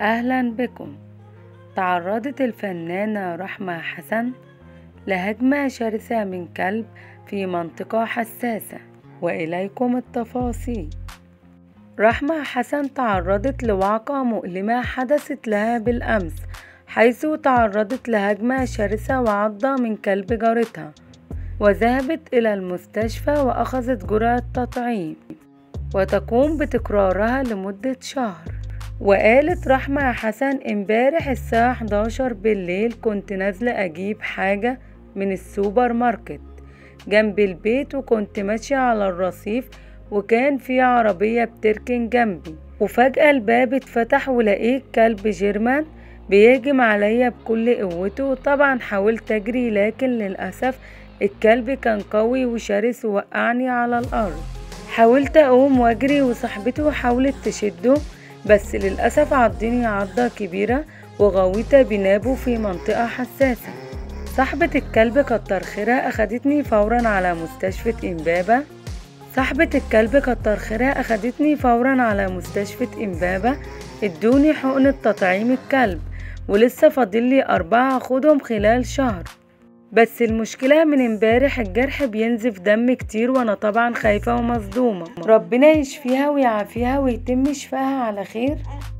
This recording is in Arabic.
أهلا بكم. تعرضت الفنانة رحمه حسن لهجمة شرسة من كلب في منطقة حساسة، وإليكم التفاصيل. رحمه حسن تعرضت لوعكة مؤلمة حدثت لها بالأمس، حيث تعرضت لهجمة شرسة وعضة من كلب جارتها، وذهبت إلى المستشفى وأخذت جرعة تطعيم، وتقوم بتكرارها لمدة شهر. وقالت رحمه حسن: امبارح الساعة 11 بالليل كنت نازلة أجيب حاجة من السوبر ماركت جنب البيت، وكنت ماشية على الرصيف، وكان في عربية بتركن جنبي، وفجأة الباب اتفتح ولقيت كلب جيرمن بيهجم عليا بكل قوته. طبعا حاولت أجري، لكن للأسف الكلب كان قوي وشرس ووقعني على الأرض. حاولت أقوم وأجري، وصاحبته حاولت تشده، بس للأسف عضني عضة كبيرة وغويت بنابه في منطقة حساسة. صاحبة الكلب كتر خيرها أخدتني فورا على مستشفى إمبابة، ادوني حقنة تطعيم الكلب، ولسه فاضلي 4 أخدهم خلال شهر. بس المشكلة من امبارح الجرح بينزف دم كتير، وانا طبعا خايفة ومصدومة. ربنا يشفيها ويعافيها ويتم شفاها على خير.